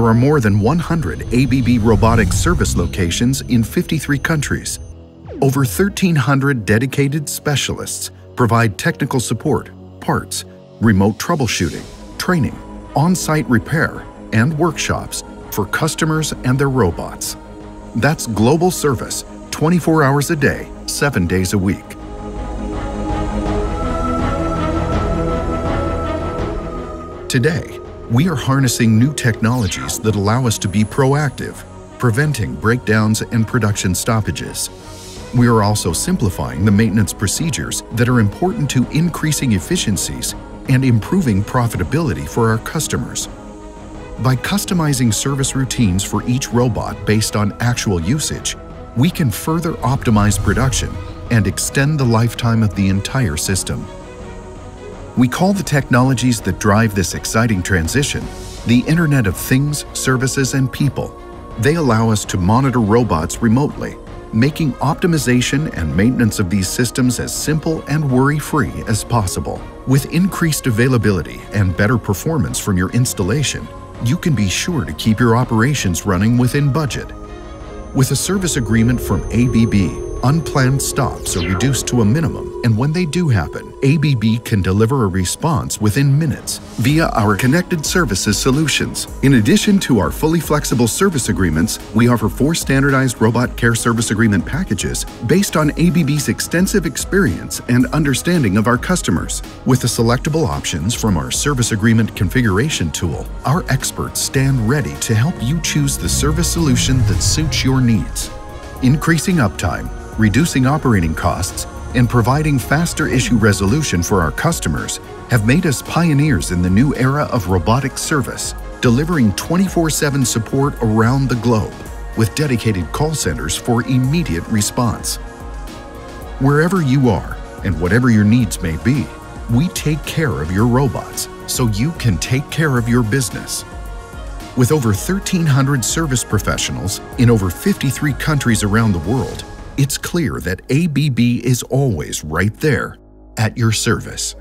There are more than 100 ABB Robotics service locations in 53 countries. Over 1,300 dedicated specialists provide technical support, parts, remote troubleshooting, training, on-site repair, and workshops for customers and their robots. That's global service, 24 hours a day, 7 days a week. Today, we are harnessing new technologies that allow us to be proactive, preventing breakdowns and production stoppages. We are also simplifying the maintenance procedures that are important to increasing efficiencies and improving profitability for our customers. By customizing service routines for each robot based on actual usage, we can further optimize production and extend the lifetime of the entire system. We call the technologies that drive this exciting transition the Internet of Things, Services, and People. They allow us to monitor robots remotely, making optimization and maintenance of these systems as simple and worry-free as possible. With increased availability and better performance from your installation, you can be sure to keep your operations running within budget. With a service agreement from ABB, unplanned stops are reduced to a minimum, and when they do happen, ABB can deliver a response within minutes via our Connected Services solutions. In addition to our fully flexible service agreements, we offer 4 standardized Robot Care service agreement packages based on ABB's extensive experience and understanding of our customers. With the selectable options from our service agreement configuration tool, our experts stand ready to help you choose the service solution that suits your needs. Increasing uptime, reducing operating costs, and providing faster issue resolution for our customers have made us pioneers in the new era of robotic service, delivering 24/7 support around the globe with dedicated call centers for immediate response. Wherever you are and whatever your needs may be, we take care of your robots so you can take care of your business. With over 1,300 service professionals in over 53 countries around the world, it's clear that ABB is always right there at your service.